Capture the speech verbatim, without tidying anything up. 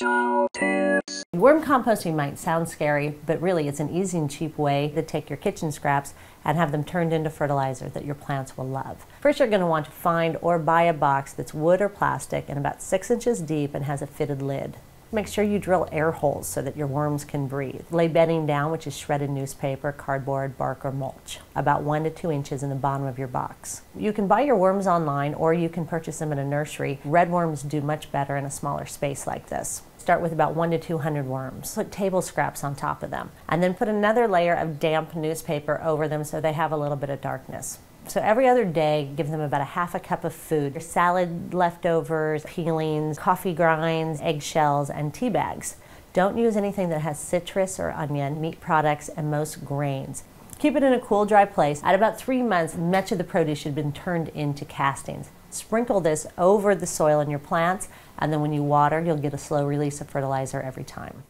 Worm composting might sound scary, but really it's an easy and cheap way to take your kitchen scraps and have them turned into fertilizer that your plants will love. First, you're going to want to find or buy a box that's wood or plastic and about six inches deep and has a fitted lid. Make sure you drill air holes so that your worms can breathe. Lay bedding down, which is shredded newspaper, cardboard, bark, or mulch, about one to two inches in the bottom of your box. You can buy your worms online or you can purchase them at a nursery. Red worms do much better in a smaller space like this. Start with about one to two hundred worms. Put table scraps on top of them and then put another layer of damp newspaper over them so they have a little bit of darkness. So every other day, give them about a half a cup of food, your salad leftovers, peelings, coffee grinds, eggshells, and tea bags. Don't use anything that has citrus or onion, meat products, and most grains. Keep it in a cool, dry place. At about three months, much of the produce should have been turned into castings. Sprinkle this over the soil in your plants, and then when you water, you'll get a slow release of fertilizer every time.